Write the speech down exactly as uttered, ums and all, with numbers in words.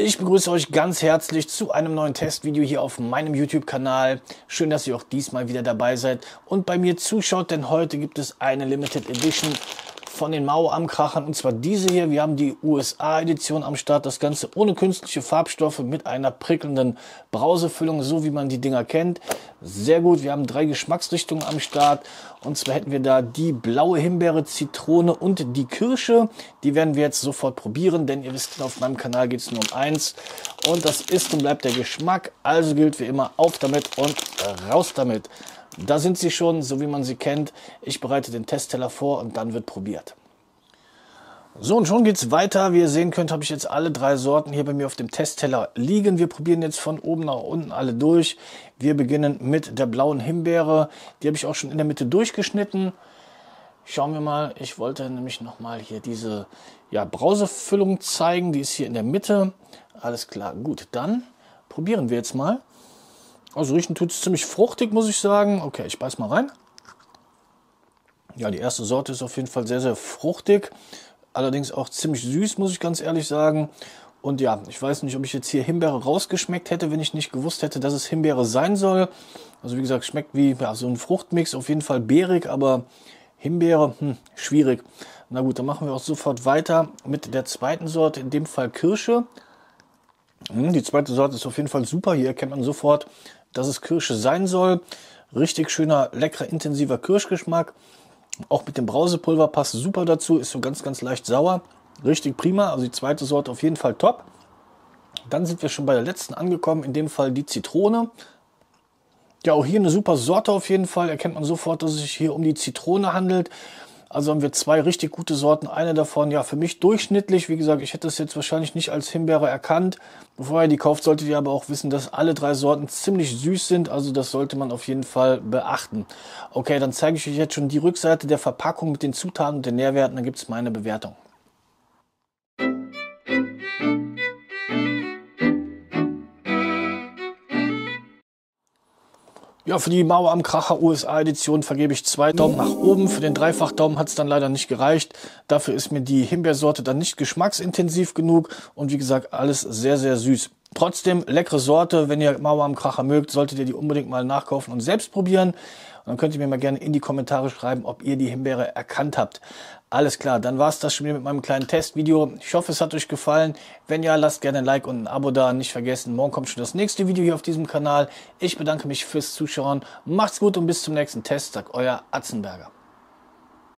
Ich begrüße euch ganz herzlich zu einem neuen Testvideo hier auf meinem YouTube-Kanal. Schön, dass ihr auch diesmal wieder dabei seid und bei mir zuschaut, denn heute gibt es eine Limited Edition von den Maoam Krachern, und zwar diese hier. Wir haben die U S A-Edition am Start, das Ganze ohne künstliche Farbstoffe mit einer prickelnden Brausefüllung, so wie man die Dinger kennt. Sehr gut, wir haben drei Geschmacksrichtungen am Start, und zwar hätten wir da die blaue Himbeere, Zitrone und die Kirsche. Die werden wir jetzt sofort probieren, denn ihr wisst, auf meinem Kanal geht es nur um eins, und das ist und bleibt der Geschmack. Also gilt wie immer, auf damit und raus damit. Da sind sie schon, so wie man sie kennt. Ich bereite den Testteller vor und dann wird probiert. So, und schon geht's weiter. Wie ihr sehen könnt, habe ich jetzt alle drei Sorten hier bei mir auf dem Testteller liegen. Wir probieren jetzt von oben nach unten alle durch. Wir beginnen mit der blauen Himbeere. Die habe ich auch schon in der Mitte durchgeschnitten. Schauen wir mal. Ich wollte nämlich nochmal hier diese ja, Brausefüllung zeigen. Die ist hier in der Mitte. Alles klar. Gut, dann probieren wir jetzt mal. Also riechen tut es ziemlich fruchtig, muss ich sagen. Okay, ich beiß mal rein. Ja, die erste Sorte ist auf jeden Fall sehr, sehr fruchtig. Allerdings auch ziemlich süß, muss ich ganz ehrlich sagen. Und ja, ich weiß nicht, ob ich jetzt hier Himbeere rausgeschmeckt hätte, wenn ich nicht gewusst hätte, dass es Himbeere sein soll. Also wie gesagt, schmeckt wie ja, so ein Fruchtmix, auf jeden Fall beerig, aber Himbeere, hm, schwierig. Na gut, dann machen wir auch sofort weiter mit der zweiten Sorte, in dem Fall Kirsche. Hm, die zweite Sorte ist auf jeden Fall super. Hier erkennt man sofort, dass es Kirsche sein soll. Richtig schöner, leckerer, intensiver Kirschgeschmack. Auch mit dem Brausepulver passt super dazu, ist so ganz, ganz leicht sauer. Richtig prima, also die zweite Sorte auf jeden Fall top. Dann sind wir schon bei der letzten angekommen, in dem Fall die Zitrone. Ja, auch hier eine super Sorte auf jeden Fall, erkennt man sofort, dass es sich hier um die Zitrone handelt. Also haben wir zwei richtig gute Sorten, eine davon ja für mich durchschnittlich. Wie gesagt, ich hätte das jetzt wahrscheinlich nicht als Himbeere erkannt. Bevor ihr die kauft, solltet ihr aber auch wissen, dass alle drei Sorten ziemlich süß sind. Also das sollte man auf jeden Fall beachten. Okay, dann zeige ich euch jetzt schon die Rückseite der Verpackung mit den Zutaten und den Nährwerten. Dann gibt es meine Bewertung. Ja, für die Maoam Kracher U S A Edition vergebe ich zwei Daumen nach oben. Für den Dreifach-Daumen hat es dann leider nicht gereicht. Dafür ist mir die Himbeersorte dann nicht geschmacksintensiv genug. Und wie gesagt, alles sehr, sehr süß. Trotzdem, leckere Sorte. Wenn ihr Maoam Kracher mögt, solltet ihr die unbedingt mal nachkaufen und selbst probieren. Und dann könnt ihr mir mal gerne in die Kommentare schreiben, ob ihr die Himbeere erkannt habt. Alles klar, dann war es das schon wieder mit meinem kleinen Testvideo. Ich hoffe, es hat euch gefallen. Wenn ja, lasst gerne ein Like und ein Abo da. Nicht vergessen, morgen kommt schon das nächste Video hier auf diesem Kanal. Ich bedanke mich fürs Zuschauen. Macht's gut und bis zum nächsten Test, sagt euer Atzenberger.